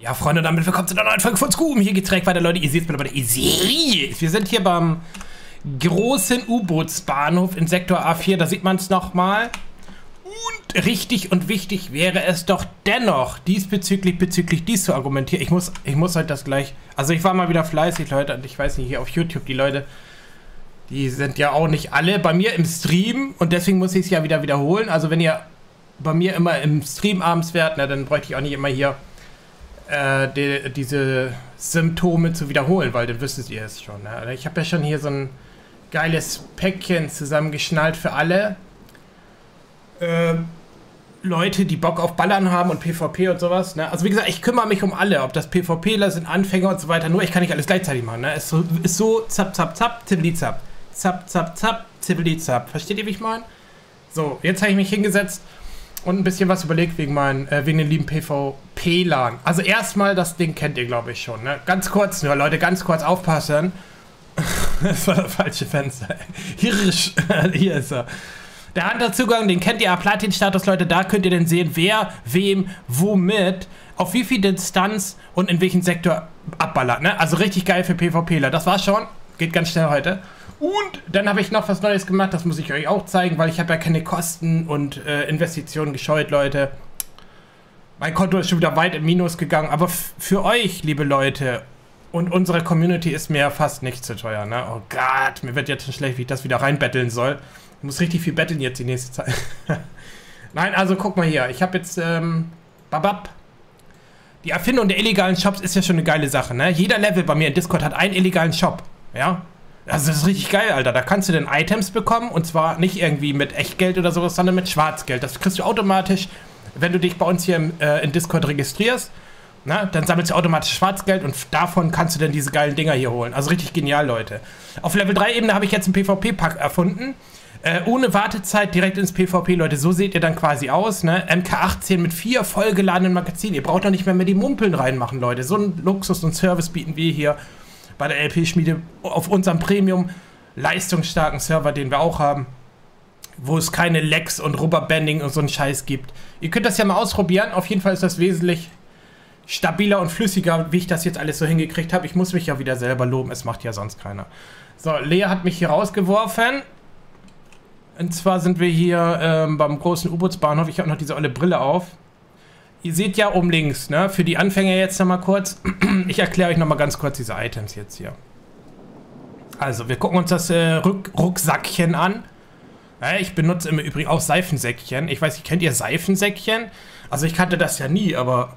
Ja, Freunde, damit willkommen zu einer neuen Folge von SCUM. Hier geht's direkt weiter, Leute. Ihr seht's mir bei der Serie. Wir sind hier beim großen U-Bootsbahnhof in Sektor A4. Da sieht man es nochmal. Und richtig und wichtig wäre es doch dennoch, bezüglich dies zu argumentieren. Ich muss halt das gleich... Also ich war mal wieder fleißig, Leute. Und ich weiß nicht, hier auf YouTube, die Leute, die sind ja auch nicht alle bei mir im Stream. Und deswegen muss ich es ja wieder wiederholen. Also wenn ihr bei mir immer im Stream abends wärt, na, dann bräuchte ich auch nicht immer hier... diese Symptome zu wiederholen, weil dann wüsstet ihr es schon. Ne? Ich habe ja schon hier so ein geiles Päckchen zusammengeschnallt für alle Leute, die Bock auf Ballern haben und PvP und sowas. Ne? Also wie gesagt, ich kümmere mich um alle, ob das PvPler sind, Anfänger und so weiter, nur ich kann nicht alles gleichzeitig machen. Ne? Ist so zap, zap, zap, tibbeli, zap. Zap, zap, zap, tibbeli, zap. Versteht ihr, wie ich meine? So, jetzt habe ich mich hingesetzt und ein bisschen was überlegt wegen den lieben PvP-Lern. Also erstmal, das Ding kennt ihr, glaube ich, schon. Ne? Ganz kurz nur, Leute, ganz kurz aufpassen. Das war das falsche Fenster. Hier ist er. Der Handelszugang, den kennt ihr, Platin-Status, Leute. Da könnt ihr dann sehen, wer, wem, womit, auf wie viel Distanz und in welchem Sektor abballert. Ne? Also richtig geil für PvPler. Das war's schon. Geht ganz schnell heute. Und dann habe ich noch was Neues gemacht, das muss ich euch auch zeigen, weil ich habe ja keine Kosten und Investitionen gescheut, Leute. Mein Konto ist schon wieder weit im Minus gegangen, aber für euch, liebe Leute, und unsere Community ist mir ja fast nicht zu teuer, ne? Oh Gott, mir wird jetzt schon schlecht, wie ich das wieder reinbetteln soll. Ich muss richtig viel betteln jetzt die nächste Zeit. Nein, also guck mal hier, ich habe jetzt, babab. Die Erfindung der illegalen Shops ist ja schon eine geile Sache, ne? Jeder Level bei mir in Discord hat einen illegalen Shop, ja? Also das ist richtig geil, Alter. Da kannst du dann Items bekommen und zwar nicht irgendwie mit Echtgeld oder sowas, sondern mit Schwarzgeld. Das kriegst du automatisch, wenn du dich bei uns hier in Discord registrierst. Na, dann sammelst du automatisch Schwarzgeld und davon kannst du dann diese geilen Dinger hier holen. Also richtig genial, Leute. Auf Level 3 Ebene habe ich jetzt einen PvP-Pack erfunden. Ohne Wartezeit direkt ins PvP, Leute. So seht ihr dann quasi aus, ne? MK18 mit 4 vollgeladenen Magazinen. Ihr braucht doch nicht mehr die Mumpeln reinmachen, Leute. So einen Luxus und Service bieten wir hier bei der LP-Schmiede auf unserem Premium-leistungsstarken Server, den wir auch haben, wo es keine Lags und Rubberbanding und so einen Scheiß gibt. Ihr könnt das ja mal ausprobieren. Auf jeden Fall ist das wesentlich stabiler und flüssiger, wie ich das jetzt alles so hingekriegt habe. Ich muss mich ja wieder selber loben, es macht ja sonst keiner. So, Lea hat mich hier rausgeworfen. Und zwar sind wir hier beim großen U-Bootsbahnhof. Ich habe noch diese olle Brille auf. Ihr seht ja oben links, ne? Für die Anfänger jetzt nochmal kurz. Ich erkläre euch nochmal ganz kurz diese Items jetzt hier. Also, wir gucken uns das Rucksackchen an. Ich benutze im Übrigen auch Seifensäckchen. Ich weiß nicht, kennt ihr Seifensäckchen? Also, ich kannte das ja nie, aber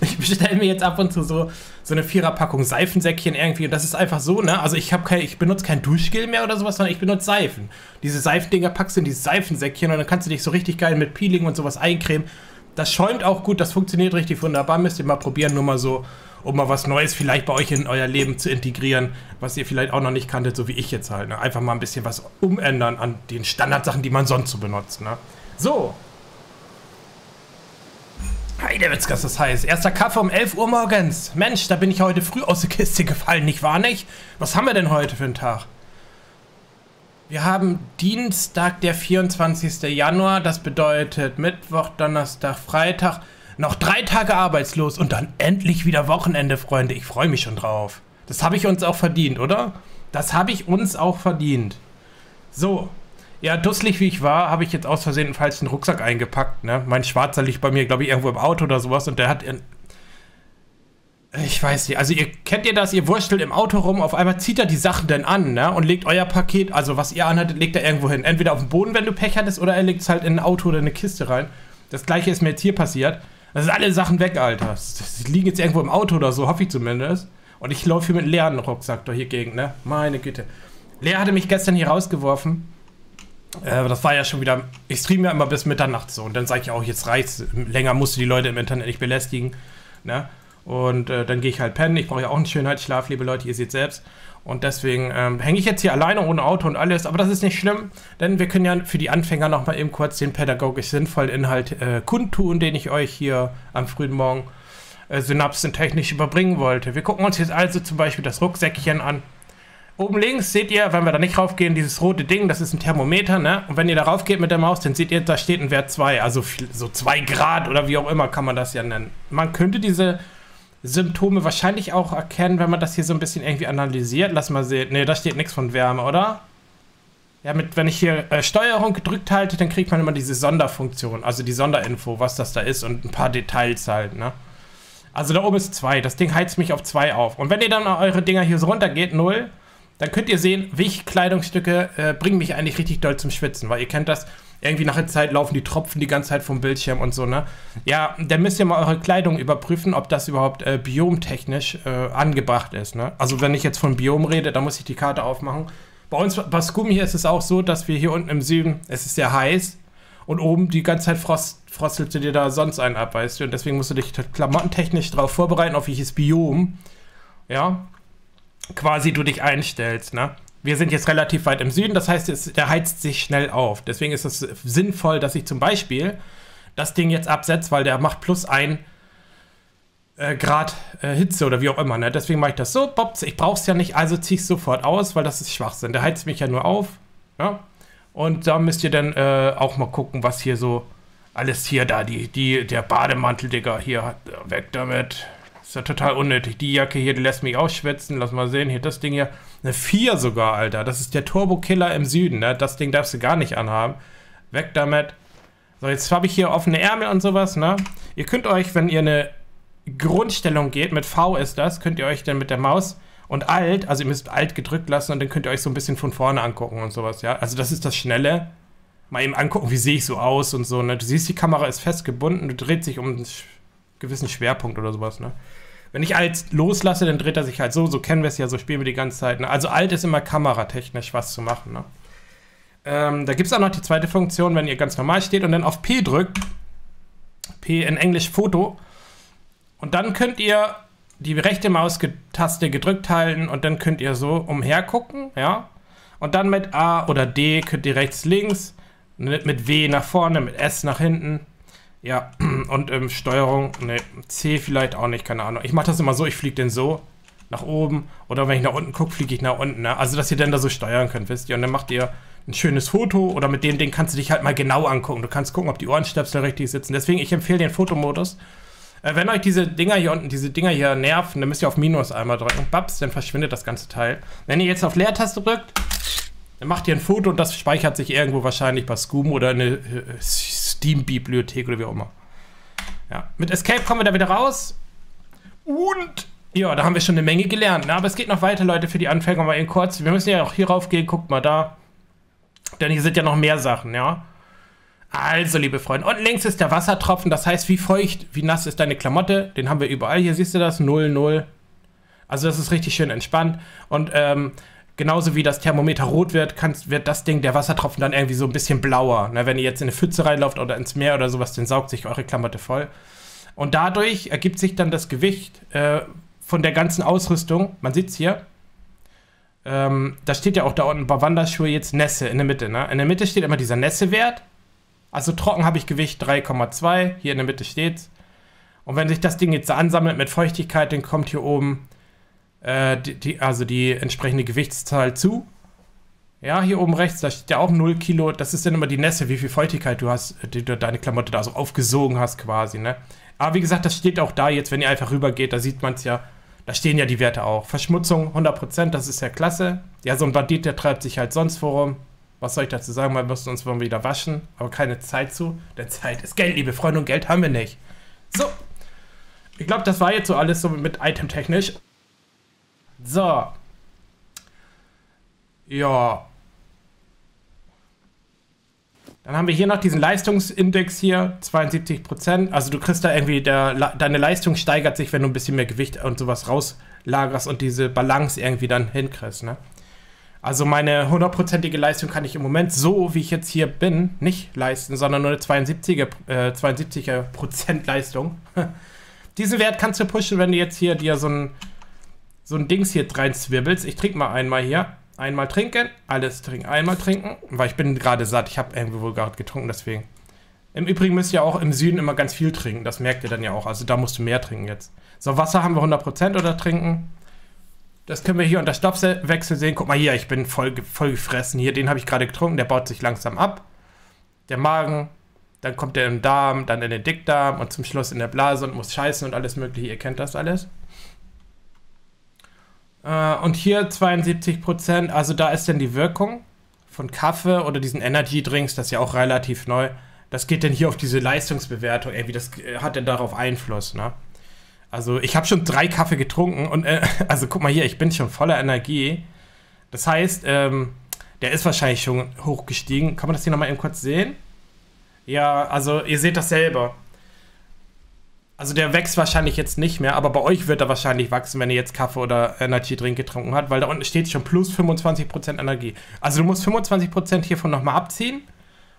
ich bestelle mir jetzt ab und zu so eine 4er-Packung Seifensäckchen irgendwie. Und das ist einfach so, ne? Also, ich benutze kein Duschgel mehr oder sowas, sondern ich benutze Seifen. Diese Seifendinger packst du in dieses Seifensäckchen und dann kannst du dich so richtig geil mit Peeling und sowas eincremen. Das schäumt auch gut, das funktioniert richtig wunderbar. Müsst ihr mal probieren, nur mal so, um mal was Neues vielleicht bei euch in euer Leben zu integrieren, was ihr vielleicht auch noch nicht kanntet, so wie ich jetzt halt. Ne? Einfach mal ein bisschen was umändern an den Standardsachen, die man sonst so benutzt. Ne? So. Heidewitzkas, das heißt. Erster Kaffee um 11 Uhr morgens. Mensch, da bin ich heute früh aus der Kiste gefallen, nicht wahr nicht? Was haben wir denn heute für einen Tag? Wir haben Dienstag, der 24. Januar, das bedeutet Mittwoch, Donnerstag, Freitag, noch 3 Tage arbeitslos und dann endlich wieder Wochenende, Freunde. Ich freue mich schon drauf. Das habe ich uns auch verdient, oder? Das habe ich uns auch verdient. So, ja, dusselig wie ich war, habe ich jetzt aus Versehen einen falschen Rucksack eingepackt, ne? Mein schwarzer liegt bei mir, glaube ich, irgendwo im Auto oder sowas und der hat... Ich weiß nicht, also kennt ihr das, ihr wurstelt im Auto rum, auf einmal zieht er die Sachen dann an, ne? Und legt euer Paket, also was ihr anhattet, legt er irgendwo hin. Entweder auf den Boden, wenn du Pech hattest, oder er legt es halt in ein Auto oder eine Kiste rein. Das gleiche ist mir jetzt hier passiert. Das sind alle Sachen weg, Alter. Die liegen jetzt irgendwo im Auto oder so, hoffe ich zumindest. Und ich laufe hier mit einem leeren Rucksack durch hier gegen, ne? Meine Güte. Lea hatte mich gestern hier rausgeworfen. Das war ja schon wieder, ich streame ja immer bis Mitternacht so. Und dann sage ich auch, jetzt reicht's. Länger musst du die Leute im Internet nicht belästigen, ne? Und dann gehe ich halt pennen. Ich brauche ja auch einen Schönheitsschlaf, liebe Leute, ihr seht selbst. Und deswegen hänge ich jetzt hier alleine ohne Auto und alles. Aber das ist nicht schlimm, denn wir können ja für die Anfänger nochmal eben kurz den pädagogisch sinnvollen Inhalt kundtun, den ich euch hier am frühen Morgen synapsentechnisch überbringen wollte. Wir gucken uns jetzt also zum Beispiel das Rucksäckchen an. Oben links seht ihr, wenn wir da nicht raufgehen, dieses rote Ding, das ist ein Thermometer, ne? Und wenn ihr da rauf geht mit der Maus, dann seht ihr, da steht ein Wert 2. Also so 2 Grad oder wie auch immer kann man das ja nennen. Man könnte diese Symptome wahrscheinlich auch erkennen, wenn man das hier so ein bisschen irgendwie analysiert. Lass mal sehen. Ne, da steht nichts von Wärme, oder? Ja, mit, wenn ich hier Steuerung gedrückt halte, dann kriegt man immer diese Sonderfunktion, also die Sonderinfo, was das da ist und ein paar Details halt, ne? Also da oben ist 2, das Ding heizt mich auf 2 auf. Und wenn ihr dann eure Dinger hier so runtergeht, 0, dann könnt ihr sehen, welche Kleidungsstücke bringen mich eigentlich richtig doll zum Schwitzen, weil ihr kennt das, irgendwie nach der Zeit laufen die Tropfen die ganze Zeit vom Bildschirm und so, ne? Ja, dann müsst ihr mal eure Kleidung überprüfen, ob das überhaupt biomtechnisch angebracht ist, ne? Also wenn ich jetzt von Biom rede, dann muss ich die Karte aufmachen. Bei uns, bei SCUM hier ist es auch so, dass wir hier unten im Süden, es ist sehr heiß und oben die ganze Zeit frostelst du dir da sonst einen ab, weißt du? Und deswegen musst du dich klamottentechnisch darauf vorbereiten, auf welches Biom, ja, quasi du dich einstellst, ne? Wir sind jetzt relativ weit im Süden, das heißt, der heizt sich schnell auf. Deswegen ist es sinnvoll, dass ich zum Beispiel das Ding jetzt absetze, weil der macht plus 1 Grad Hitze oder wie auch immer, ne? Deswegen mache ich das so, Bobs, ich brauche es ja nicht, also ziehe ich es sofort aus, weil das ist Schwachsinn. Der heizt mich ja nur auf, ja? Und da müsst ihr dann auch mal gucken, was hier so alles hier da, der Bademantel, Digga, hier, weg damit. Ist ja total unnötig. Die Jacke hier, die lässt mich ausschwitzen, lass mal sehen, hier das Ding hier, eine 4 sogar, Alter, das ist der Turbo-Killer im Süden, ne? Das Ding darfst du gar nicht anhaben. Weg damit. So, jetzt habe ich hier offene Ärmel und sowas, ne? Ihr könnt euch, wenn ihr eine Grundstellung geht, mit V ist das, könnt ihr euch dann mit der Maus und Alt, also ihr müsst Alt gedrückt lassen und dann könnt ihr euch so ein bisschen von vorne angucken und sowas, ja, also das ist das Schnelle, mal eben angucken, wie sehe ich so aus und so, ne, du siehst, die Kamera ist festgebunden, du dreht sich um einen gewissen Schwerpunkt oder sowas, ne, wenn ich Alt loslasse, dann dreht er sich halt so, so kennen wir es ja, so spielen wir die ganze Zeit, ne, also Alt ist immer kameratechnisch was zu machen, ne, da gibt es auch noch die zweite Funktion, wenn ihr ganz normal steht und dann auf P drückt, P in Englisch Foto. Und dann könnt ihr die rechte Maustaste gedrückt halten und dann könnt ihr so umher gucken, ja. Und dann mit A oder D könnt ihr rechts, links, mit W nach vorne, mit S nach hinten, ja. Und Steuerung, ne, C vielleicht auch nicht, keine Ahnung. Ich mache das immer so, ich fliege den so nach oben oder wenn ich nach unten gucke, fliege ich nach unten, ne? Also, dass ihr dann da so steuern könnt, wisst ihr. Und dann macht ihr ein schönes Foto oder mit dem Ding kannst du dich halt mal genau angucken. Du kannst gucken, ob die Ohrenstöpsel richtig sitzen. Deswegen, ich empfehle den Fotomodus. Wenn euch diese Dinger hier unten, diese Dinger hier nerven, dann müsst ihr auf Minus einmal drücken. Babs, dann verschwindet das ganze Teil. Wenn ihr jetzt auf Leertaste drückt, dann macht ihr ein Foto und das speichert sich irgendwo wahrscheinlich bei SCUM oder eine Steam-Bibliothek oder wie auch immer. Ja, mit Escape kommen wir da wieder raus. Und, ja, da haben wir schon eine Menge gelernt. Na, aber es geht noch weiter, Leute, für die Anfänger mal eben kurz. Wir müssen ja auch hier rauf gehen, guckt mal da. Denn hier sind ja noch mehr Sachen, ja. Also, liebe Freunde, und links ist der Wassertropfen, das heißt, wie feucht, wie nass ist deine Klamotte, den haben wir überall, hier siehst du das, 0, 0. Also das ist richtig schön entspannt und genauso wie das Thermometer rot wird, wird das Ding, der Wassertropfen dann irgendwie so ein bisschen blauer. Na, wenn ihr jetzt in eine Pfütze reinlauft oder ins Meer oder sowas, dann saugt sich eure Klamotte voll. Und dadurch ergibt sich dann das Gewicht von der ganzen Ausrüstung, man sieht es hier. Da steht ja auch da unten bei Wanderschuhe jetzt Nässe in der Mitte, ne? In der Mitte steht immer dieser Nässewert. Also trocken habe ich Gewicht 3,2, hier in der Mitte steht's. Und wenn sich das Ding jetzt ansammelt mit Feuchtigkeit, dann kommt hier oben die entsprechende Gewichtszahl zu. Ja, hier oben rechts, da steht ja auch 0 Kilo. Das ist dann immer die Nässe, wie viel Feuchtigkeit du hast, die du deine Klamotte da so aufgesogen hast quasi, ne? Aber wie gesagt, das steht auch da jetzt, wenn ihr einfach rübergeht, da sieht man es ja, da stehen ja die Werte auch. Verschmutzung 100%, das ist ja klasse. Ja, so ein Bandit, der treibt sich halt sonst vorum. Was soll ich dazu sagen? Wir müssen uns wieder waschen, aber keine Zeit zu. Denn Zeit ist Geld, liebe Freunde, und Geld haben wir nicht. So, ich glaube, das war jetzt so alles so mit itemtechnisch. So. Ja. Dann haben wir hier noch diesen Leistungsindex hier, 72%. Also du kriegst da irgendwie, deine Leistung steigert sich, wenn du ein bisschen mehr Gewicht und sowas rauslagerst und diese Balance irgendwie dann hinkriegst, ne? Also meine 100%ige Leistung kann ich im Moment so, wie ich jetzt hier bin, nicht leisten, sondern nur eine 72er% Leistung. Diesen Wert kannst du pushen, wenn du jetzt hier dir so ein Dings hier reinzwirbelst. Ich trinke mal einmal hier. Einmal trinken, alles trinken, einmal trinken. Weil ich bin gerade satt, ich habe irgendwie wohl gerade getrunken, deswegen. Im Übrigen müsst ihr auch im Süden immer ganz viel trinken, das merkt ihr dann ja auch. Also da musst du mehr trinken jetzt. So, Wasser haben wir 100% oder trinken. Das können wir hier unter Stoffwechsel sehen. Guck mal hier, ich bin voll gefressen. Hier, den habe ich gerade getrunken. Der baut sich langsam ab. Der Magen, dann kommt er im Darm, dann in den Dickdarm und zum Schluss in der Blase und muss scheißen und alles mögliche, ihr kennt das alles. Und hier 72%, also da ist denn die Wirkung von Kaffee oder diesen Energy Drinks, das ist ja auch relativ neu, das geht denn hier auf diese Leistungsbewertung, irgendwie, das hat denn darauf Einfluss, ne? Also ich habe schon 3 Kaffee getrunken und also guck mal hier, ich bin schon voller Energie. Das heißt, der ist wahrscheinlich schon hochgestiegen. Kann man das hier nochmal eben kurz sehen? Ja, also ihr seht das selber. Also der wächst wahrscheinlich jetzt nicht mehr, aber bei euch wird er wahrscheinlich wachsen, wenn ihr jetzt Kaffee oder Energy Drink getrunken habt, weil da unten steht schon plus 25% Energie. Also du musst 25% hiervon nochmal abziehen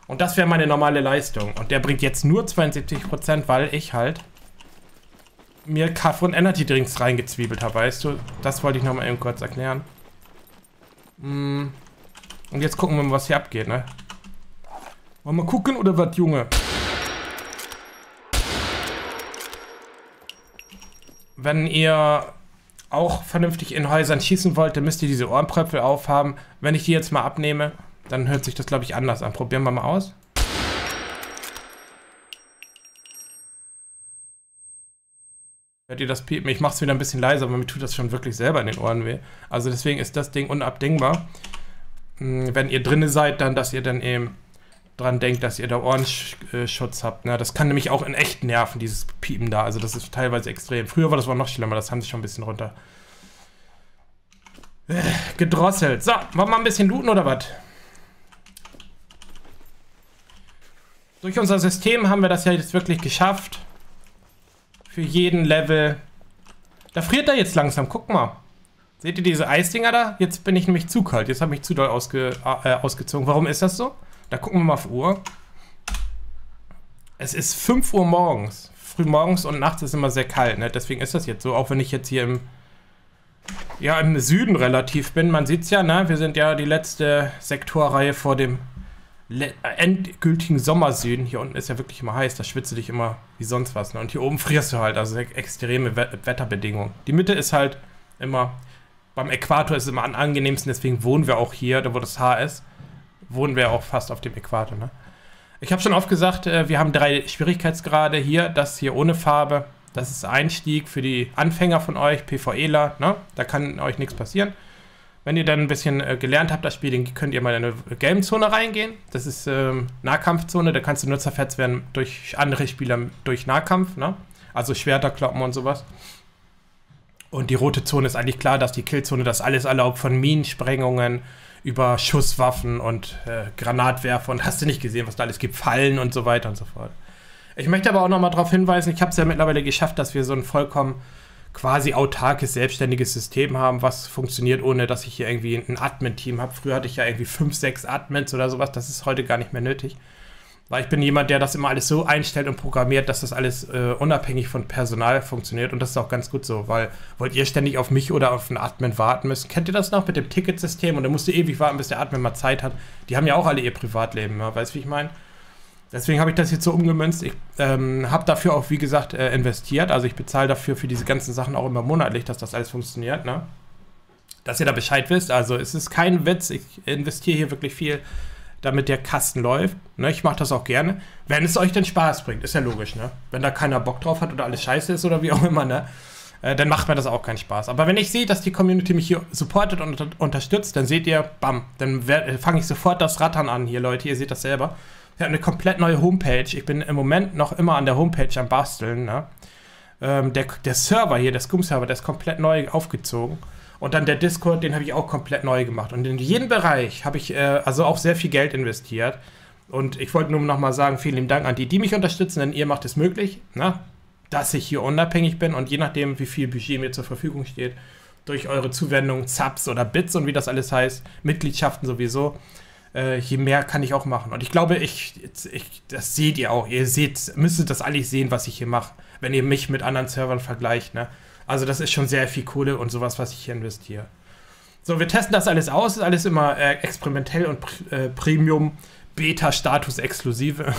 und das wäre meine normale Leistung. Und der bringt jetzt nur 72%, weil ich halt mir Kaffee und Energy Drinks reingezwiebelt habe, weißt du? Das wollte ich nochmal eben kurz erklären. Und jetzt gucken wir mal, was hier abgeht, ne? Wollen wir gucken oder was, Junge? Wenn ihr auch vernünftig in Häusern schießen wollt, dann müsst ihr diese Ohrenpröpfel aufhaben. Wenn ich die jetzt mal abnehme, dann hört sich das, glaube ich, anders an. Probieren wir mal aus. Hört ihr das piepen? Ich mache es wieder ein bisschen leiser, aber mir tut das schon wirklich selber in den Ohren weh. Also deswegen ist das Ding unabdingbar. Wenn ihr drinne seid, dann, dass ihr dann eben dran denkt, dass ihr da Ohrenschutz habt. Ne? Das kann nämlich auch in echt nerven, dieses Piepen da. Also das ist teilweise extrem. Früher war das noch schlimmer, das haben sie schon ein bisschen runter gedrosselt. So, wollen wir mal ein bisschen looten oder was? Durch unser System haben wir das ja jetzt wirklich geschafft. Für jeden Level. Da friert er jetzt langsam, guck mal. Seht ihr diese Eisdinger da? Jetzt bin ich nämlich zu kalt. Jetzt habe ich mich zu doll ausgezogen. Warum ist das so? Da gucken wir mal auf Uhr. Es ist 5 Uhr morgens. Früh morgens und nachts ist immer sehr kalt, ne? Deswegen ist das jetzt so. Auch wenn ich jetzt hier im Süden relativ bin. Man sieht es ja, ne? Wir sind ja die letzte Sektorreihe vor dem endgültigen Sommersüden. Hier unten ist ja wirklich immer heiß, da schwitzt du dich immer wie sonst was, ne? Und hier oben frierst du halt, also extreme Wetterbedingungen. Die Mitte ist halt immer, beim Äquator ist es immer am angenehmsten, deswegen wohnen wir auch hier, da wo das Haar ist, wohnen wir auch fast auf dem Äquator, ne? Ich habe schon oft gesagt, wir haben 3 Schwierigkeitsgrade hier, das hier ohne Farbe, das ist Einstieg für die Anfänger von euch, PvEler, ne? Da kann euch nichts passieren. Wenn ihr dann ein bisschen gelernt habt, das Spiel, dann könnt ihr mal in eine gelben Zone reingehen. Das ist Nahkampfzone, da kannst du nur zerfetzt werden durch andere Spieler durch Nahkampf, ne? Also Schwerter, Kloppen und sowas. Und die rote Zone ist eigentlich klar, dass die Killzone das alles erlaubt, von Minensprengungen über Schusswaffen und Granatwerfer und hast du nicht gesehen, was da alles gibt, Fallen und so weiter und so fort. Ich möchte aber auch nochmal darauf hinweisen, ich habe es ja mittlerweile geschafft, dass wir so ein vollkommen quasi autarkes, selbstständiges System haben, was funktioniert, ohne dass ich hier irgendwie ein Admin-Team habe. Früher hatte ich ja irgendwie 5, 6 Admins oder sowas, das ist heute gar nicht mehr nötig. Weil ich bin jemand, der das immer alles so einstellt und programmiert, dass das alles unabhängig von Personal funktioniert und das ist auch ganz gut so, weil wollt ihr ständig auf mich oder auf einen Admin warten müssen? Kennt ihr das noch mit dem Ticketsystem und dann musst du ewig warten, bis der Admin mal Zeit hat? Die haben ja auch alle ihr Privatleben, ja? Weißt du, wie ich meine? Deswegen habe ich das jetzt so umgemünzt. Ich habe dafür auch, wie gesagt, investiert. Also ich bezahle dafür für diese ganzen Sachen auch immer monatlich, dass das alles funktioniert, ne? Dass ihr da Bescheid wisst. Also es ist kein Witz. Ich investiere hier wirklich viel, damit der Kasten läuft, ne? Ich mache das auch gerne. Wenn es euch denn Spaß bringt, ist ja logisch, ne? Wenn da keiner Bock drauf hat oder alles scheiße ist oder wie auch immer, ne? Dann macht mir das auch keinen Spaß. Aber wenn ich sehe, dass die Community mich hier supportet und unterstützt, dann seht ihr, bam, dann fange ich sofort das Rattern an hier, Leute. Ihr seht das selber. Wir haben eine komplett neue Homepage. Ich bin im Moment noch immer an der Homepage am Basteln, ne? Der Server hier, der SCUM-Server, der ist komplett neu aufgezogen. Und dann der Discord, den habe ich auch komplett neu gemacht. Und in jedem Bereich habe ich also auch sehr viel Geld investiert. Und ich wollte nur nochmal sagen, vielen lieben Dank an die, die mich unterstützen, denn ihr macht es möglich, ne? Dass ich hier unabhängig bin. Und je nachdem, wie viel Budget mir zur Verfügung steht, durch eure Zuwendungen, Subs oder Bits und wie das alles heißt, Mitgliedschaften sowieso, je mehr kann ich auch machen. Und ich glaube, das seht ihr auch. Ihr seht, müsstet das eigentlich sehen, was ich hier mache, wenn ihr mich mit anderen Servern vergleicht, ne? Also das ist schon sehr viel Kohle und sowas, was ich hier investiere. So, wir testen das alles aus. Ist alles immer experimentell und Premium, Beta-Status exklusive.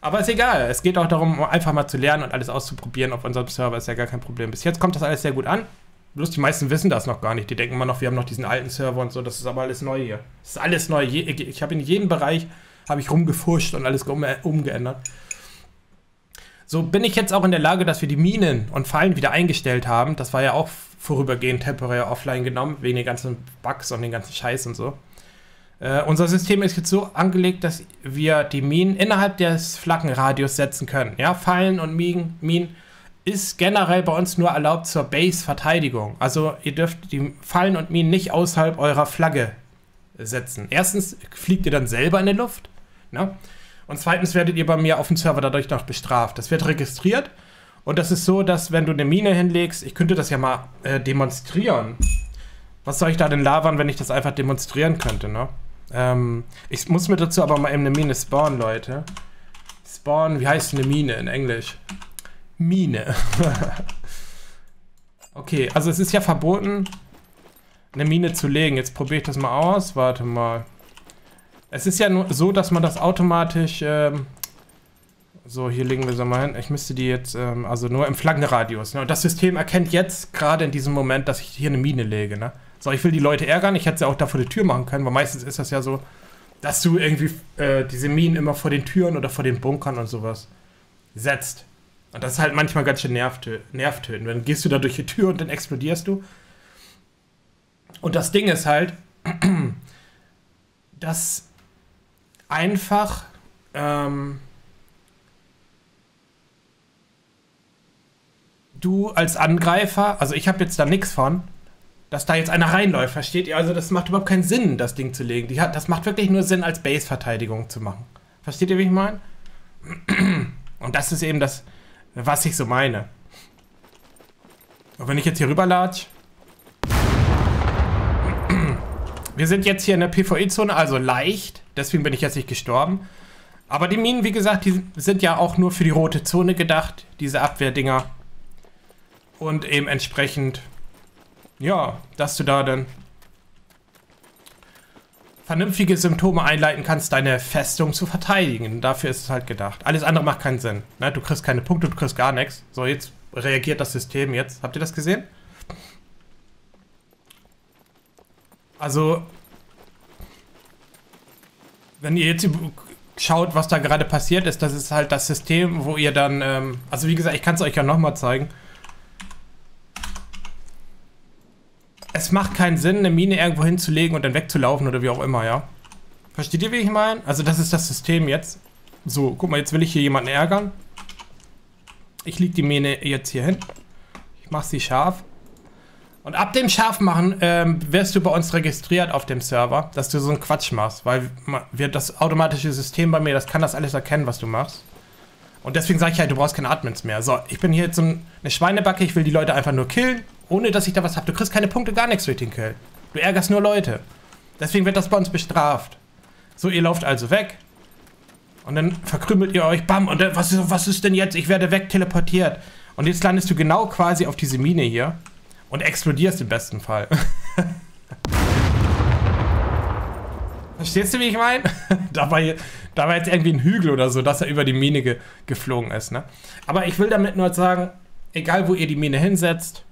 Aber ist egal. Es geht auch darum, einfach mal zu lernen und alles auszuprobieren. Auf unserem Server ist ja gar kein Problem. Bis jetzt kommt das alles sehr gut an. Bloß die meisten wissen das noch gar nicht. Die denken immer noch, wir haben noch diesen alten Server und so. Das ist aber alles neu hier. Das ist alles neu. Ich habe in jedem Bereich habe ich rumgefuscht und alles umgeändert. So bin ich jetzt auch in der Lage, dass wir die Minen und Fallen wieder eingestellt haben. Das war ja auch vorübergehend temporär offline genommen, wegen den ganzen Bugs und den ganzen Scheiß und so. Unser System ist jetzt so angelegt, dass wir die Minen innerhalb des Flaggenradius setzen können. Ja, Fallen und Minen ist generell bei uns nur erlaubt zur Base-Verteidigung. Also ihr dürft die Fallen und Minen nicht außerhalb eurer Flagge setzen. Erstens fliegt ihr dann selber in die Luft, ne? Und zweitens werdet ihr bei mir auf dem Server dadurch noch bestraft. Das wird registriert und das ist so, dass wenn du eine Mine hinlegst, ich könnte das ja mal demonstrieren. Was soll ich da denn labern, wenn ich das einfach demonstrieren könnte, ne? Ich muss mir dazu aber mal eben eine Mine spawnen, Leute. Spawn, wie heißt eine Mine in Englisch? Mine. Okay, also es ist ja verboten, eine Mine zu legen. Jetzt probiere ich das mal aus. Warte mal. Es ist ja nur so, dass man das automatisch... so, hier legen wir sie mal hin. Ich müsste die jetzt... also nur im Flaggenradius. Ne? Und das System erkennt jetzt gerade in diesem Moment, dass ich hier eine Mine lege. Ne? So, ich will die Leute ärgern. Ich hätte sie auch da vor der Tür machen können, weil meistens ist das ja so, dass du irgendwie diese Minen immer vor den Türen oder vor den Bunkern und sowas setzt. Und das ist halt manchmal ganz schön nervtötend. Dann gehst du da durch die Tür und dann explodierst du. Und das Ding ist halt, dass einfach du als Angreifer, also ich habe jetzt da nichts von, dass da jetzt einer reinläuft, versteht ihr? Also das macht überhaupt keinen Sinn, das Ding zu legen. Das macht wirklich nur Sinn, als Base-Verteidigung zu machen. Versteht ihr, wie ich meine? Und das ist eben das, was ich so meine. Und wenn ich jetzt hier rüberlatsch... Wir sind jetzt hier in der PvE-Zone, also leicht. Deswegen bin ich jetzt nicht gestorben. Aber die Minen, wie gesagt, die sind ja auch nur für die rote Zone gedacht. Diese Abwehrdinger. Und eben entsprechend, ja, dass du da dann vernünftige Symptome einleiten kannst, deine Festung zu verteidigen. Dafür ist es halt gedacht. Alles andere macht keinen Sinn. Ne? Du kriegst keine Punkte, du kriegst gar nichts. So, jetzt reagiert das System jetzt. Habt ihr das gesehen? Also, wenn ihr jetzt schaut, was da gerade passiert ist, das ist halt das System, wo ihr dann, also wie gesagt, ich kann es euch ja nochmal zeigen. Es macht keinen Sinn, eine Mine irgendwo hinzulegen und dann wegzulaufen oder wie auch immer, ja. Versteht ihr, wie ich meine? Also das ist das System jetzt. So, guck mal, jetzt will ich hier jemanden ärgern. Ich lege die Mine jetzt hier hin. Ich mache sie scharf. Und ab dem Scharfmachen wirst du bei uns registriert auf dem Server, dass du so einen Quatsch machst, weil wir das automatische System bei mir, das kann das alles erkennen, was du machst. Und deswegen sage ich halt, du brauchst keine Admins mehr. So, ich bin hier jetzt so eine Schweinebacke, ich will die Leute einfach nur killen, ohne dass ich da was habe. Du kriegst keine Punkte, gar nichts durch den Kill. Du ärgerst nur Leute. Deswegen wird das bei uns bestraft. So, ihr lauft also weg und dann verkrümelt ihr euch, bam, und dann, was ist denn jetzt? Ich werde wegteleportiert. Und jetzt landest du genau quasi auf diese Mine hier. Und explodierst im besten Fall. Verstehst du, wie ich meine? Da war jetzt irgendwie ein Hügel oder so, dass er über die Mine geflogen ist, ne? Aber ich will damit nur sagen, egal wo ihr die Mine hinsetzt,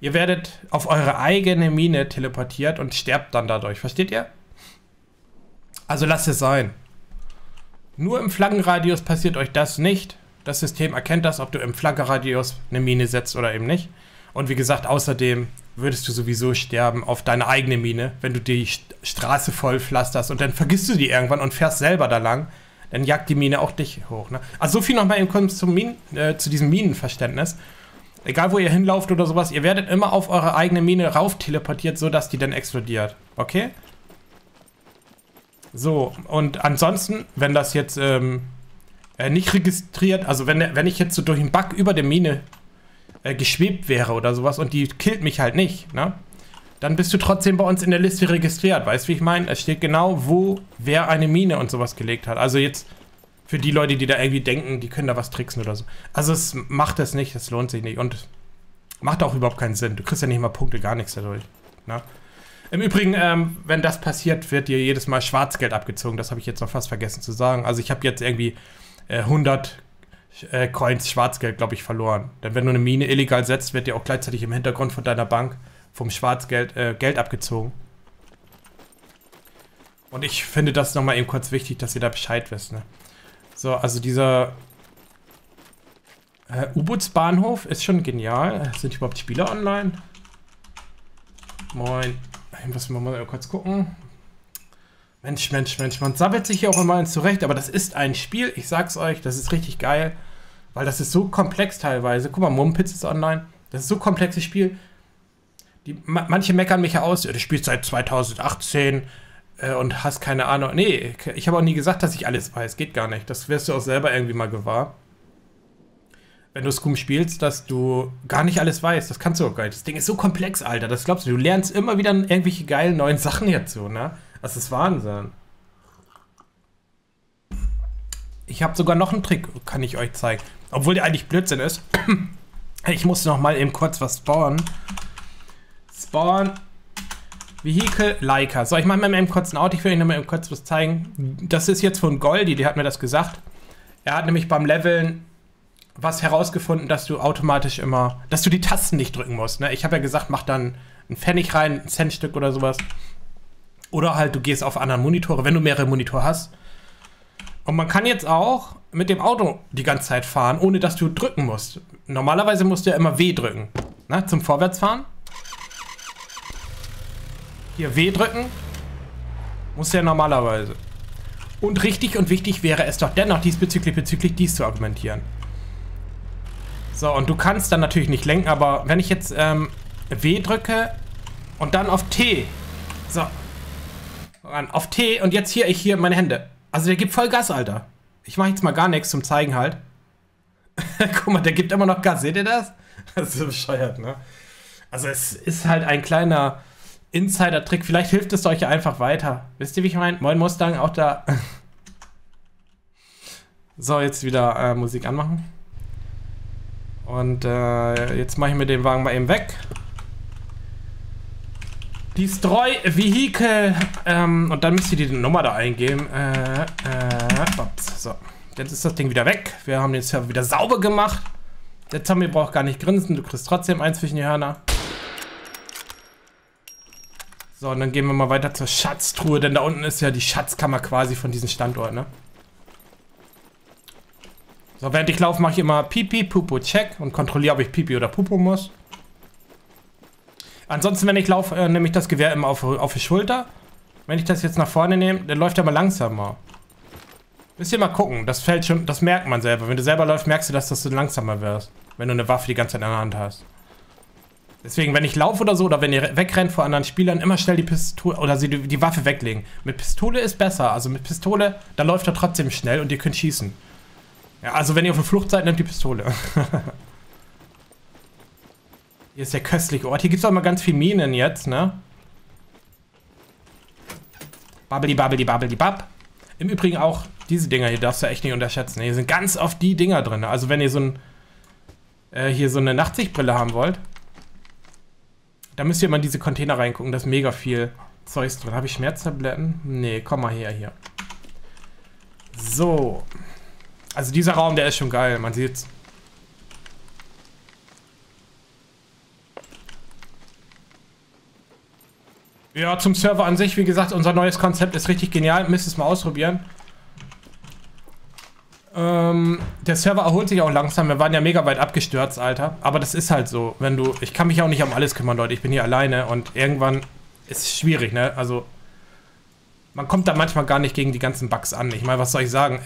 ihr werdet auf eure eigene Mine teleportiert und sterbt dann dadurch. Versteht ihr? Also lasst es sein. Nur im Flaggenradius passiert euch das nicht. Das System erkennt das, ob du im Flaggenradius eine Mine setzt oder eben nicht. Und wie gesagt, außerdem würdest du sowieso sterben auf deine eigene Mine, wenn du die Straße voll pflasterst und dann vergisst du die irgendwann und fährst selber da lang, dann jagt die Mine auch dich hoch. Ne? Also so viel nochmal im Grunde zu diesem Minenverständnis. Egal wo ihr hinlauft oder sowas, ihr werdet immer auf eure eigene Mine rauf teleportiert, sodass die dann explodiert. Okay? So, und ansonsten, wenn das jetzt nicht registriert, also wenn ich jetzt so durch den Bug über der Mine geschwebt wäre oder sowas und die killt mich halt nicht, ne? Dann bist du trotzdem bei uns in der Liste registriert, weißt du, wie ich meine? Es steht genau, wo wer eine Mine und sowas gelegt hat. Also jetzt für die Leute, die da irgendwie denken, die können da was tricksen oder so. Also es macht das nicht, es lohnt sich nicht und macht auch überhaupt keinen Sinn. Du kriegst ja nicht mal Punkte, gar nichts dadurch, ne? Im Übrigen, wenn das passiert, wird dir jedes Mal Schwarzgeld abgezogen. Das habe ich jetzt noch fast vergessen zu sagen. Also ich habe jetzt irgendwie 100 Coins Schwarzgeld, glaube ich, verloren. Denn wenn du eine Mine illegal setzt, wird dir auch gleichzeitig im Hintergrund von deiner Bank vom Schwarzgeld Geld abgezogen. Und ich finde das nochmal eben kurz wichtig, dass ihr da Bescheid wisst. Ne? So, also dieser U-Bootsbahnhof ist schon genial. Sind überhaupt Spieler online? Moin. Was machen wir mal kurz gucken? Mensch, Mensch, Mensch. Man sabbelt sich hier auch immer zurecht, aber das ist ein Spiel. Ich sag's euch, das ist richtig geil. Weil das ist so komplex teilweise. Guck mal, Mumpitz ist online. Das ist so komplexes Spiel. Manche meckern mich ja aus. Du spielst seit 2018 und hast keine Ahnung. Nee, ich habe auch nie gesagt, dass ich alles weiß. Geht gar nicht. Das wirst du auch selber irgendwie mal gewahr. Wenn du SCUM spielst, dass du gar nicht alles weißt. Das kannst du auch gar nicht. Das Ding ist so komplex, Alter. Das glaubst du. Du lernst immer wieder irgendwelche geilen neuen Sachen hierzu, ne? Das ist Wahnsinn. Ich habe sogar noch einen Trick, kann ich euch zeigen. Obwohl der eigentlich Blödsinn ist. Ich muss noch mal eben kurz was spawnen. Spawn. Vehicle Leica. So, ich mache mal eben kurz ein Auto. Ich will euch noch mal eben kurz was zeigen. Das ist jetzt von Goldi. Der hat mir das gesagt. Er hat nämlich beim Leveln was herausgefunden, dass du automatisch immer, dass du die Tasten nicht drücken musst. Ne? Ich habe ja gesagt, mach dann einen Pfennig rein, ein Centstück oder sowas. Oder halt, du gehst auf anderen Monitore, wenn du mehrere Monitore hast. Und man kann jetzt auch mit dem Auto die ganze Zeit fahren, ohne dass du drücken musst. Normalerweise musst du ja immer W drücken. Na, zum Vorwärtsfahren. Hier W drücken. Musst du ja normalerweise. Und richtig und wichtig wäre es doch dennoch, bezüglich dies zu argumentieren. So, und du kannst dann natürlich nicht lenken, aber wenn ich jetzt W drücke und dann auf T. So. Auf T und jetzt hier, meine Hände. Also der gibt voll Gas, Alter. Ich mache jetzt mal gar nichts zum Zeigen halt. Guck mal, der gibt immer noch Gas. Seht ihr das? Das ist so bescheuert, ne? Also es ist halt ein kleiner Insider-Trick. Vielleicht hilft es euch ja einfach weiter. Wisst ihr, wie ich meine? Moin Mustang, auch da. So, jetzt wieder Musik anmachen. Und jetzt mache ich mir den Wagen mal eben weg. Destroy Vehicle. Und dann müsst ihr die Nummer da eingeben. So, jetzt ist das Ding wieder weg. Wir haben den Server wieder sauber gemacht. Der Zombie braucht gar nicht grinsen. Du kriegst trotzdem eins zwischen die Hörner. So, und dann gehen wir mal weiter zur Schatztruhe. Denn da unten ist ja die Schatzkammer quasi von diesem Standort, ne? So, während ich laufe, mache ich immer Pipi, Pupo, Check und kontrolliere, ob ich Pipi oder Pupo muss. Ansonsten, wenn ich laufe, nehme ich das Gewehr immer auf die Schulter. Wenn ich das jetzt nach vorne nehme, dann läuft er mal langsamer. Müsst ihr mal gucken, das fällt schon, das merkt man selber. Wenn du selber läufst, merkst du, dass du langsamer wirst, wenn du eine Waffe die ganze Zeit in der Hand hast. Deswegen, wenn ich laufe oder so, oder wenn ihr wegrennt vor anderen Spielern, immer schnell die Pistole, oder die Waffe weglegen. Mit Pistole ist besser, also mit Pistole, da läuft er trotzdem schnell und ihr könnt schießen. Ja, also wenn ihr auf der Flucht seid, nehmt die Pistole. Hier ist der köstliche Ort. Hier gibt es auch mal ganz viel Minen jetzt, ne? Babbeli, babbeli, babbeli, bab. Im Übrigen auch diese Dinger hier darfst du echt nicht unterschätzen. Hier sind ganz oft die Dinger drin. Also wenn ihr so ein, hier so eine Nachtsichtbrille haben wollt, da müsst ihr mal in diese Container reingucken. Da ist mega viel Zeugs drin. Habe ich Schmerztabletten? Nee, komm mal her hier. So. Also dieser Raum, der ist schon geil, man sieht's. Ja, zum Server an sich, wie gesagt, unser neues Konzept ist richtig genial, müsst es mal ausprobieren. Der Server erholt sich auch langsam, wir waren ja mega weit abgestürzt, Alter. Aber das ist halt so, wenn du... Ich kann mich auch nicht um alles kümmern, Leute, ich bin hier alleine und irgendwann ist es schwierig, ne, also... Man kommt da manchmal gar nicht gegen die ganzen Bugs an. Ich meine, was soll ich sagen?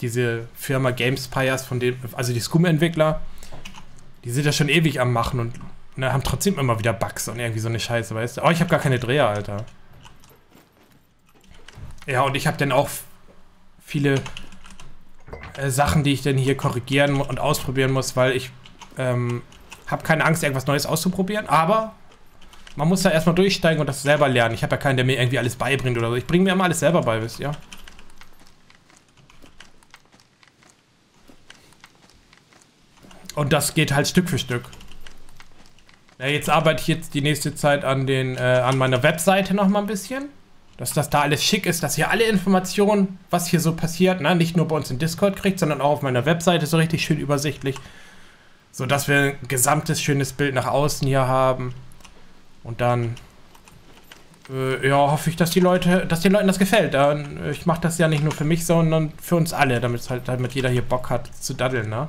Diese Firma GameSpires, von dem, also die SCUM-Entwickler, die sind ja schon ewig am Machen und ne, haben trotzdem immer wieder Bugs und irgendwie so eine Scheiße, weißt du? Oh, ich habe gar keine Dreher, Alter. Ja, und ich habe dann auch viele Sachen, die ich dann hier korrigieren und ausprobieren muss, weil ich habe keine Angst, irgendwas Neues auszuprobieren, aber... Man muss da erstmal durchsteigen und das selber lernen. Ich habe ja keinen, der mir irgendwie alles beibringt oder so. Ich bringe mir immer alles selber bei, wisst ihr? Und das geht halt Stück für Stück. Ja, jetzt arbeite ich jetzt die nächste Zeit an den, an meiner Webseite nochmal ein bisschen. Dass das da alles schick ist, dass hier alle Informationen, was hier so passiert, ne, nicht nur bei uns im Discord kriegt, sondern auch auf meiner Webseite so richtig schön übersichtlich. So dass wir ein gesamtes schönes Bild nach außen hier haben. Und dann Ja, hoffe ich, dass den Leuten das gefällt. Ich mache das ja nicht nur für mich, sondern für uns alle, damit jeder hier Bock hat zu daddeln, ne?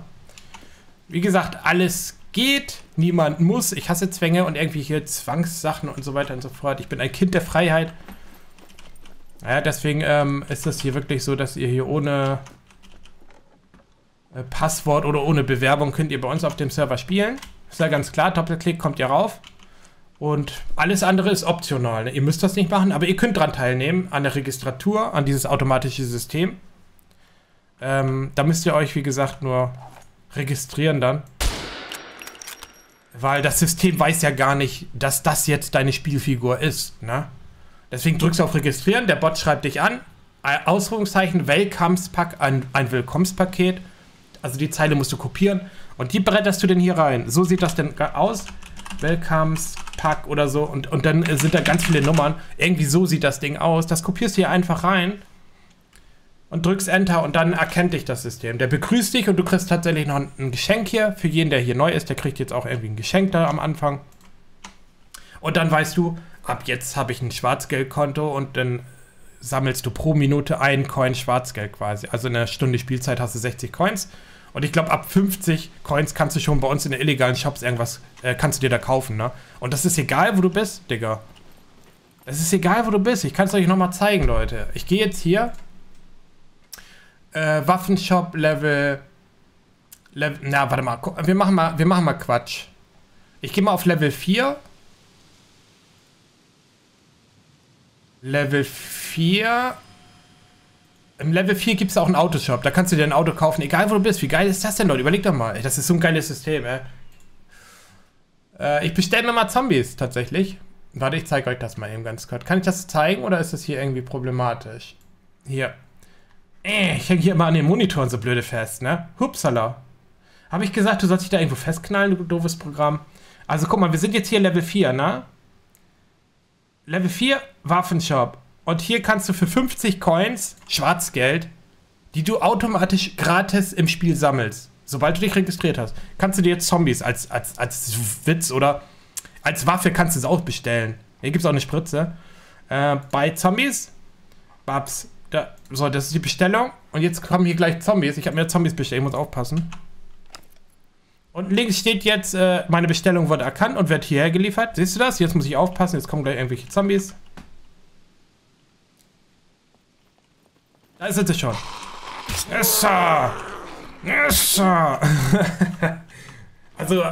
Wie gesagt, alles geht, niemand muss. Ich hasse Zwänge und irgendwie hier Zwangssachen und so weiter und so fort. Ich bin ein Kind der Freiheit. Ja, deswegen ist das hier wirklich so, dass ihr hier ohne Passwort oder ohne Bewerbung könnt ihr bei uns auf dem Server spielen. Ist ja ganz klar, Doppelklick kommt ihr rauf. Und alles andere ist optional, ne? Ihr müsst das nicht machen, aber ihr könnt dran teilnehmen, an der Registratur, an dieses automatische System. Da müsst ihr euch, wie gesagt, nur registrieren dann. Weil das System weiß ja gar nicht, dass das jetzt deine Spielfigur ist, ne? Deswegen drückst du auf Registrieren, der Bot schreibt dich an. Ausrufungszeichen, Welcome-Pack, ein Willkommenspaket. Also die Zeile musst du kopieren und die bretterst du denn hier rein. So sieht das denn aus. Welcomes-Pack oder so und dann sind da ganz viele Nummern. Irgendwie so sieht das Ding aus. Das kopierst du hier einfach rein und drückst Enter und dann erkennt dich das System. Der begrüßt dich und du kriegst tatsächlich noch ein Geschenk hier. Für jeden, der hier neu ist, der kriegt jetzt auch irgendwie ein Geschenk da am Anfang. Und dann weißt du, ab jetzt habe ich ein Schwarzgeldkonto und dann sammelst du pro Minute einen Coin Schwarzgeld quasi. Also in einer Stunde Spielzeit hast du 60 Coins. Und ich glaube, ab 50 Coins kannst du schon bei uns in den illegalen Shops irgendwas, kannst du dir da kaufen, ne? Und das ist egal, wo du bist, Digga. Es ist egal, wo du bist. Ich kann es euch nochmal zeigen, Leute. Ich gehe jetzt hier. Waffenshop, Level... Na, warte mal. Wir machen mal Quatsch. Ich gehe mal auf Level 4. Level 4... Im Level 4 gibt es auch einen Autoshop. Da kannst du dir ein Auto kaufen, egal wo du bist. Wie geil ist das denn, Leute? Überleg doch mal. Das ist so ein geiles System, ey. Ich bestelle mir mal Zombies, tatsächlich. Warte, ich zeige euch das mal eben ganz kurz. Kann ich das zeigen oder ist das hier irgendwie problematisch? Hier. Ich hänge hier immer an den Monitoren so blöde fest, ne? Hupsala. Habe ich gesagt, du sollst dich da irgendwo festknallen, du doofes Programm? Also guck mal, wir sind jetzt hier Level 4, ne? Level 4, Waffenshop. Und hier kannst du für 50 Coins Schwarzgeld, die du automatisch gratis im Spiel sammelst, sobald du dich registriert hast, kannst du dir jetzt Zombies als Witz oder als Waffe kannst du es auch bestellen. Hier gibt es auch eine Spritze. Bei Zombies, Babs, da, so, das ist die Bestellung. Und jetzt kommen hier gleich Zombies. Ich habe mir Zombies bestellt, ich muss aufpassen. Und links steht jetzt, meine Bestellung wurde erkannt und wird hierher geliefert. Siehst du das? Jetzt muss ich aufpassen, jetzt kommen gleich irgendwelche Zombies. Da sind sie schon. Issa. Issa. Also,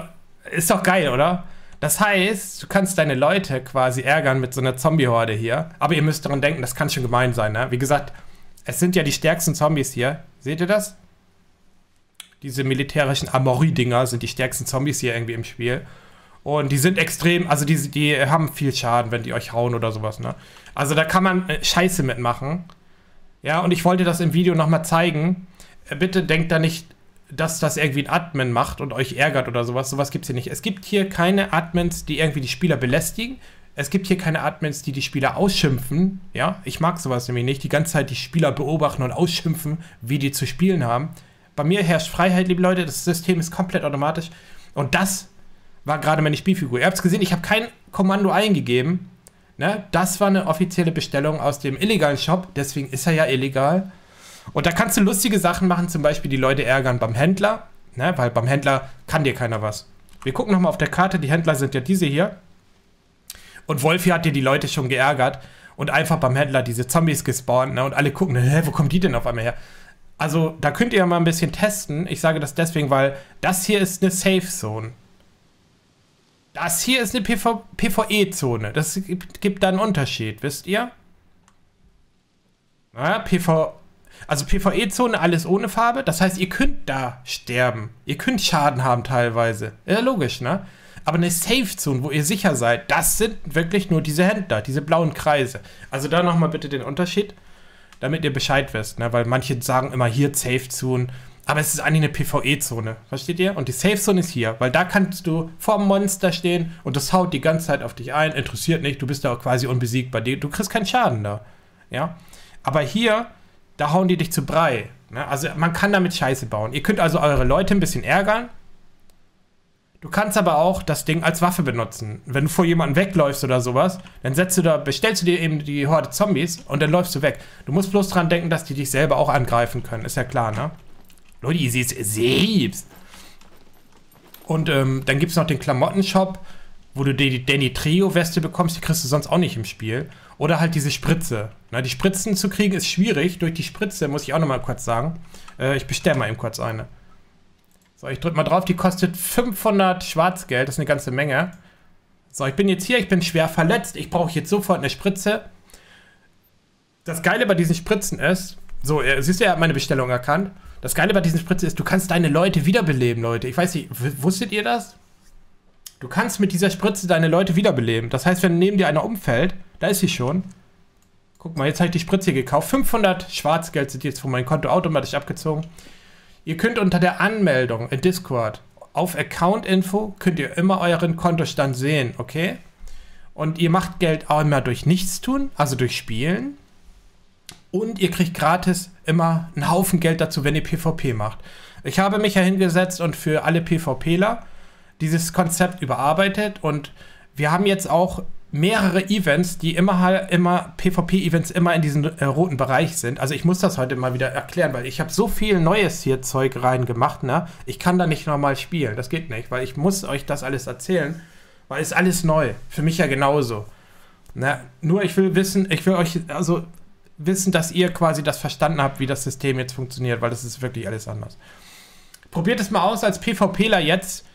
ist doch geil, oder? Das heißt, du kannst deine Leute quasi ärgern mit so einer Zombie-Horde hier. Aber ihr müsst daran denken, das kann schon gemein sein, ne? Wie gesagt, es sind ja die stärksten Zombies hier. Seht ihr das? Diese militärischen Amori-Dinger sind die stärksten Zombies hier irgendwie im Spiel. Und die sind extrem, also die haben viel Schaden, wenn die euch hauen oder sowas, ne? Also da kann man Scheiße mitmachen. Ja, und ich wollte das im Video nochmal zeigen. Bitte denkt da nicht, dass das irgendwie ein Admin macht und euch ärgert oder sowas. Sowas gibt es hier nicht. Es gibt hier keine Admins, die irgendwie die Spieler belästigen. Es gibt hier keine Admins, die die Spieler ausschimpfen. Ja, ich mag sowas nämlich nicht. Die ganze Zeit die Spieler beobachten und ausschimpfen, wie die zu spielen haben. Bei mir herrscht Freiheit, liebe Leute. Das System ist komplett automatisch. Und das war gerade meine Spielfigur. Ihr habt es gesehen, ich habe kein Kommando eingegeben. Ne? Das war eine offizielle Bestellung aus dem illegalen Shop, deswegen ist er ja illegal. Und da kannst du lustige Sachen machen, zum Beispiel die Leute ärgern beim Händler, ne? Weil beim Händler kann dir keiner was. Wir gucken nochmal auf der Karte, die Händler sind ja diese hier. Und Wolfi hat dir die Leute schon geärgert und einfach beim Händler diese Zombies gespawnt, ne? Und alle gucken, hä, wo kommen die denn auf einmal her? Also da könnt ihr ja mal ein bisschen testen, ich sage das deswegen, weil das hier ist eine Safe Zone. Das hier ist eine PvE-Zone. Das gibt da einen Unterschied, wisst ihr? Ja, PvE-Zone, alles ohne Farbe. Das heißt, ihr könnt da sterben. Ihr könnt Schaden haben teilweise. Ja, logisch, ne? Aber eine Safe-Zone, wo ihr sicher seid, das sind wirklich nur diese Händler, diese blauen Kreise. Also da nochmal bitte den Unterschied, damit ihr Bescheid wisst, ne? Weil manche sagen immer hier Safe-Zone. Aber es ist eigentlich eine PvE-Zone, versteht ihr? Und die Safe-Zone ist hier, weil da kannst du vorm Monster stehen und das haut die ganze Zeit auf dich ein, interessiert nicht, du bist da quasi unbesiegbar, du kriegst keinen Schaden da, ja? Aber hier, da hauen die dich zu Brei, ne? Also man kann damit Scheiße bauen. Ihr könnt also eure Leute ein bisschen ärgern. Du kannst aber auch das Ding als Waffe benutzen. Wenn du vor jemandem wegläufst oder sowas, dann setzt du da, bestellst du dir eben die Horde Zombies und dann läufst du weg. Du musst bloß dran denken, dass die dich selber auch angreifen können. Ist ja klar, ne? Leute, ihr seht es selbst. Und dann gibt es noch den Klamottenshop, wo du die Danny Trejo-Weste bekommst, die kriegst du sonst auch nicht im Spiel. Oder halt diese Spritze. Na, die Spritzen zu kriegen ist schwierig. Durch die Spritze muss ich auch nochmal kurz sagen. Ich bestelle mal eben kurz eine. So, ich drück mal drauf. Die kostet 500 Schwarzgeld. Das ist eine ganze Menge. So, ich bin jetzt hier. Ich bin schwer verletzt. Ich brauche jetzt sofort eine Spritze. Das Geile bei diesen Spritzen ist... So, siehst du, er hat meine Bestellung erkannt. Das Geile bei diesen Spritzen ist, du kannst deine Leute wiederbeleben, Leute. Ich weiß nicht, wusstet ihr das? Du kannst mit dieser Spritze deine Leute wiederbeleben. Das heißt, wenn neben dir einer umfällt, da ist sie schon. Guck mal, jetzt habe ich die Spritze gekauft. 500 Schwarzgeld sind jetzt von meinem Konto automatisch abgezogen. Ihr könnt unter der Anmeldung in Discord auf Account-Info könnt ihr immer euren Kontostand sehen, okay? Und ihr macht Geld auch immer durch Nichtstun, also durch Spielen. Und ihr kriegt gratis immer einen Haufen Geld dazu, wenn ihr PvP macht. Ich habe mich ja hingesetzt und für alle PvPler dieses Konzept überarbeitet. Und wir haben jetzt auch mehrere Events, die immer PvP-Events immer in diesem roten Bereich sind. Also ich muss das heute mal wieder erklären, weil ich habe so viel neues hier Zeug reingemacht, ne? Ich kann da nicht normal spielen, das geht nicht, weil ich muss euch das alles erzählen, weil es ist alles neu. Für mich ja genauso. Ne? Nur ich will euch wissen, dass ihr quasi das verstanden habt, wie das System jetzt funktioniert, weil das ist wirklich alles anders. Probiert es mal aus als PvPler jetzt.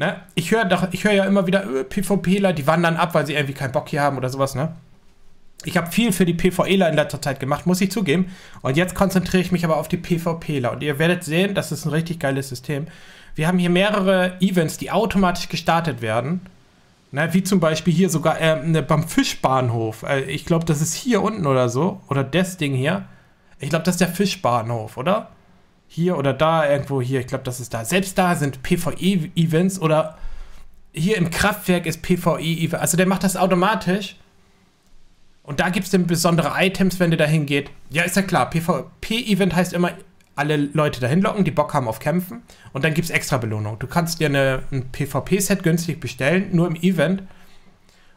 Ne? Ich höre ja immer wieder, PvPler, die wandern ab, weil sie irgendwie keinen Bock hier haben oder sowas. Ne? Ich habe viel für die PvEler in letzter Zeit gemacht, muss ich zugeben. Und jetzt konzentriere ich mich aber auf die PvPler. Und ihr werdet sehen, das ist ein richtig geiles System. Wir haben hier mehrere Events, die automatisch gestartet werden. Na, wie zum Beispiel hier sogar beim Fischbahnhof. Ich glaube, das ist hier unten oder so. Oder das Ding hier. Ich glaube, das ist der Fischbahnhof, oder? Hier oder da, irgendwo hier. Ich glaube, das ist da. Selbst da sind PvE-Events. Oder hier im Kraftwerk ist PvE-Event. Also der macht das automatisch. Und da gibt es dann besondere Items, wenn ihr da hingeht. Ja, ist ja klar. PvP-Event heißt immer... alle Leute dahin locken, die Bock haben auf Kämpfen. Und dann gibt es extra Belohnung. Du kannst dir ein PvP-Set günstig bestellen, nur im Event.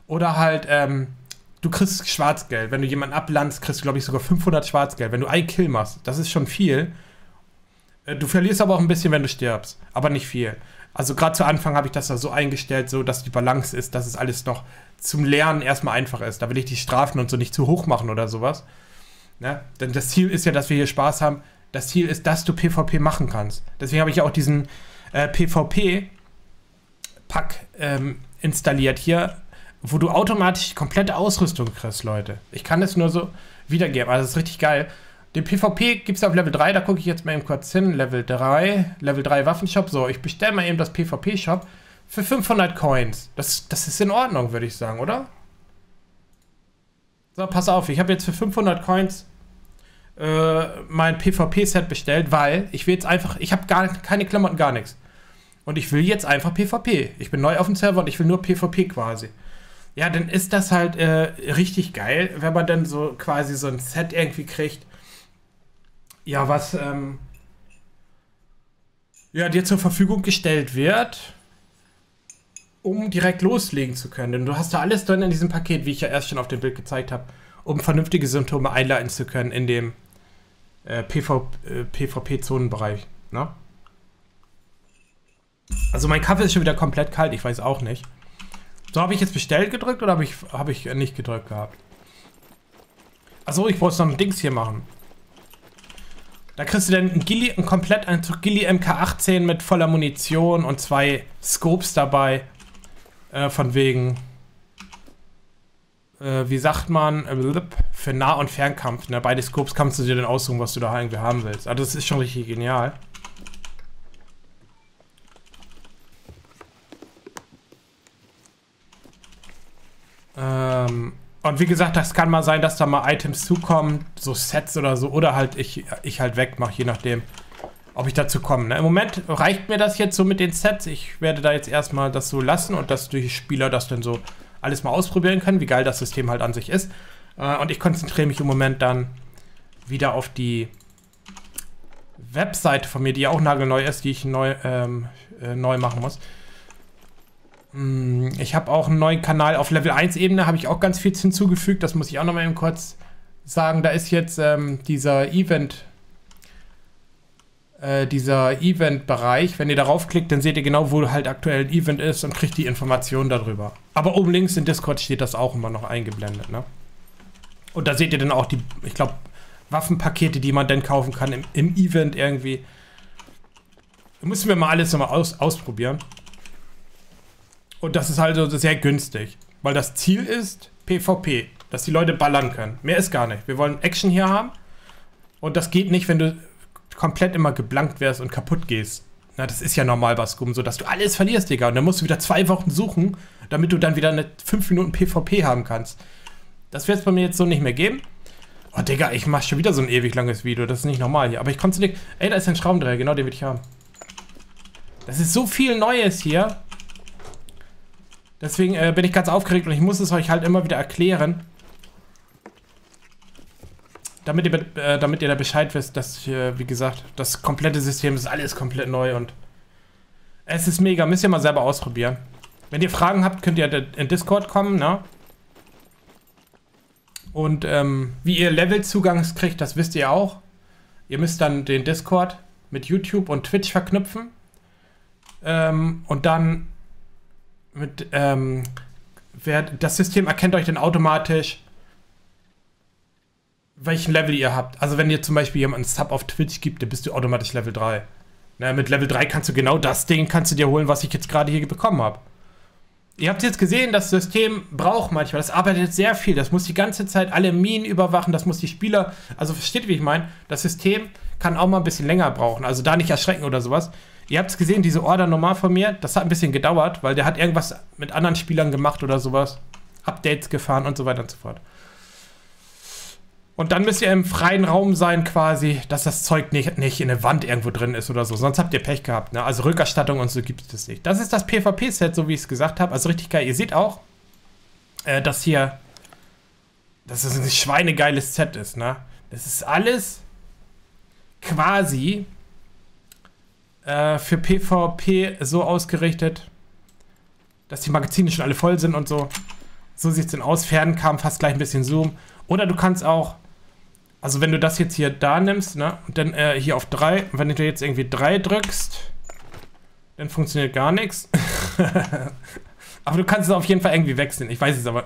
Oder halt, du kriegst Schwarzgeld. Wenn du jemanden ablandst, kriegst du, glaube ich, sogar 500 Schwarzgeld. Wenn du einen Kill machst, das ist schon viel. Du verlierst aber auch ein bisschen, wenn du stirbst. Aber nicht viel. Also gerade zu Anfang habe ich das da so eingestellt, so dass die Balance ist, dass es alles noch zum Lernen erstmal einfach ist. Da will ich die Strafen und so nicht zu hoch machen oder sowas. Ne? Denn das Ziel ist ja, dass wir hier Spaß haben. Das Ziel ist, dass du PvP machen kannst. Deswegen habe ich ja auch diesen PvP-Pack installiert hier, wo du automatisch die komplette Ausrüstung kriegst, Leute. Ich kann es nur so wiedergeben, also das ist richtig geil. Den PvP gibt es auf Level 3, da gucke ich jetzt mal eben kurz hin. Level 3 Waffenshop. So, ich bestelle mal eben das PvP-Shop für 500 Coins. Das ist in Ordnung, würde ich sagen, oder? So, pass auf, ich habe jetzt für 500 Coins... mein PvP-Set bestellt, weil ich will jetzt einfach, ich habe keine Klamotten, gar nichts. Und ich will jetzt einfach PvP. Ich bin neu auf dem Server und ich will nur PvP quasi. Ja, dann ist das halt richtig geil, wenn man dann so quasi so ein Set irgendwie kriegt. Ja, was ja, dir zur Verfügung gestellt wird, um direkt loslegen zu können. Denn du hast da alles drin in diesem Paket, wie ich ja erst schon auf dem Bild gezeigt habe, um vernünftige Symptome einleiten zu können in dem PvP-Zonenbereich. Ne? Also mein Kaffee ist schon wieder komplett kalt, ich weiß auch nicht. So, habe ich jetzt bestellt gedrückt oder hab ich nicht gedrückt gehabt? Achso, ich wollte noch ein Dings hier machen. Da kriegst du dann einen komplett Anzug Gilli MK18 mit voller Munition und 2 Scopes dabei. Von wegen... wie sagt man, für Nah- und Fernkampf. Ne? Beide Scopes kannst du dir dann aussuchen, was du da irgendwie haben willst. Also das ist schon richtig genial. Und wie gesagt, das kann mal sein, dass da mal Items zukommen, so Sets oder so, oder halt ich halt wegmache, je nachdem, ob ich dazu komme. Ne? Im Moment reicht mir das jetzt so mit den Sets. Ich werde da jetzt erstmal das so lassen und dass die Spieler das dann so alles mal ausprobieren können, wie geil das System halt an sich ist. Und ich konzentriere mich im Moment dann wieder auf die Webseite von mir, die ja auch nagelneu ist, die ich neu machen muss. Ich habe auch einen neuen Kanal auf Level 1 Ebene, habe ich auch ganz viel hinzugefügt. Das muss ich auch noch mal eben kurz sagen. Da ist jetzt dieser Event-Bereich. Wenn ihr darauf klickt, dann seht ihr genau, wo halt aktuell ein Event ist und kriegt die Informationen darüber. Aber oben links in Discord steht das auch immer noch eingeblendet, ne? Und da seht ihr dann auch die, ich glaube, Waffenpakete, die man dann kaufen kann im Event irgendwie. Da müssen wir mal alles nochmal ausprobieren. Und das ist halt so sehr günstig, weil das Ziel ist PvP, dass die Leute ballern können. Mehr ist gar nicht. Wir wollen Action hier haben und das geht nicht, wenn du komplett immer geblankt wärst und kaputt gehst. Na, das ist ja normal bei SCUM, so dass du alles verlierst, Digga. Und dann musst du wieder 2 Wochen suchen, damit du dann wieder eine 5 Minuten PvP haben kannst. Das wird es bei mir jetzt so nicht mehr geben. Oh, Digga, ich mache schon wieder so ein ewig langes Video. Das ist nicht normal hier. Aber ich komme zu dir. Ey, da ist ein Schraubendreher. Genau, den will ich haben. Das ist so viel Neues hier. Deswegen bin ich ganz aufgeregt und ich muss es euch halt immer wieder erklären. Damit ihr da Bescheid wisst, dass, wie gesagt, das komplette System ist alles komplett neu und es ist mega. Müsst ihr mal selber ausprobieren. Wenn ihr Fragen habt, könnt ihr in Discord kommen, ne? Und wie ihr Levelzugang kriegt, das wisst ihr auch. Ihr müsst dann den Discord mit YouTube und Twitch verknüpfen. Und dann mit das System erkennt euch dann automatisch, welchen Level ihr habt. Also wenn ihr zum Beispiel jemanden Sub auf Twitch gibt, dann bist du automatisch Level 3. Na, mit Level 3 kannst du genau das Ding dir holen, was ich jetzt gerade hier bekommen habe. Ihr habt jetzt gesehen, das System braucht manchmal, das arbeitet sehr viel, das muss die ganze Zeit alle Minen überwachen, das muss die Spieler, also versteht, wie ich meine, das System kann auch mal ein bisschen länger brauchen, also da nicht erschrecken oder sowas. Ihr habt es gesehen, diese Order normal von mir, das hat ein bisschen gedauert, weil der hat irgendwas mit anderen Spielern gemacht oder sowas, Updates gefahren und so weiter und so fort. Und dann müsst ihr im freien Raum sein quasi, dass das Zeug nicht in der Wand irgendwo drin ist oder so. Sonst habt ihr Pech gehabt, ne? Also Rückerstattung und so gibt es nicht. Das ist das PvP-Set, so wie ich es gesagt habe. Also richtig geil. Ihr seht auch, dass hier, dass es ein schweinegeiles Set ist, ne? Das ist alles quasi für PvP so ausgerichtet, dass die Magazine schon alle voll sind und so. So sieht es denn aus. Fernkampf, fast gleich ein bisschen Zoom. Oder du kannst auch, also wenn du das jetzt hier da nimmst, ne, und dann hier auf 3, wenn du jetzt irgendwie 3 drückst, dann funktioniert gar nichts. Aber du kannst es auf jeden Fall irgendwie wechseln. Ich weiß es aber,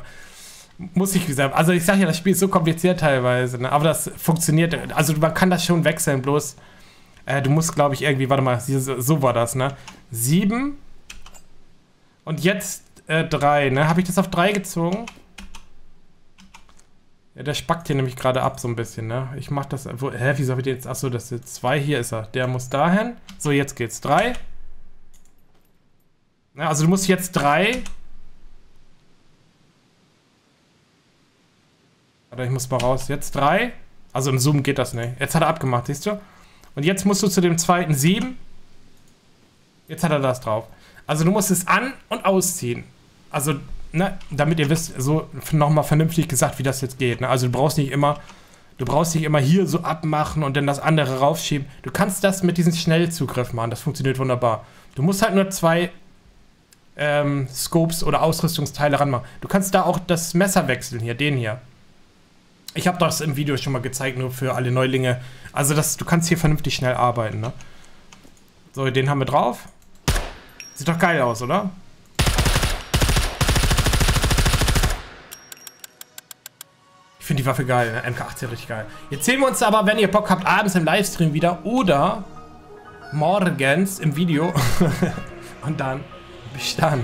muss ich gesagt. Also ich sag ja, das Spiel ist so kompliziert teilweise, ne, aber das funktioniert. Also man kann das schon wechseln, bloß du musst, glaube ich, irgendwie, warte mal, so war das, ne, 7 und jetzt 3, ne, habe ich das auf 3 gezogen? Ja, der spackt hier nämlich gerade ab so ein bisschen, ne? Ich mach das... Hä, wieso hab ich den jetzt... Achso, das ist 2, hier ist er. Der muss dahin. So, jetzt geht's. 3. Ja, also du musst jetzt 3... Warte, ich muss mal raus. Jetzt 3. Also im Zoom geht das nicht. Jetzt hat er abgemacht, siehst du? Und jetzt musst du zu dem zweiten 7. Jetzt hat er das drauf. Also du musst es an- und ausziehen. Also... Ne, damit ihr wisst, so nochmal vernünftig gesagt, wie das jetzt geht. Ne? Also du brauchst nicht immer hier so abmachen und dann das andere raufschieben. Du kannst das mit diesem Schnellzugriff machen, das funktioniert wunderbar. Du musst halt nur 2 Scopes oder Ausrüstungsteile ranmachen. Du kannst da auch das Messer wechseln, hier, den hier. Ich habe das im Video schon mal gezeigt, nur für alle Neulinge. Also du kannst hier vernünftig schnell arbeiten. Ne? So, den haben wir drauf. Sieht doch geil aus, oder? Ich finde die Waffe geil, ne? MK18 richtig geil. Jetzt sehen wir uns aber, wenn ihr Bock habt, abends im Livestream wieder oder morgens im Video. Und dann bis dann.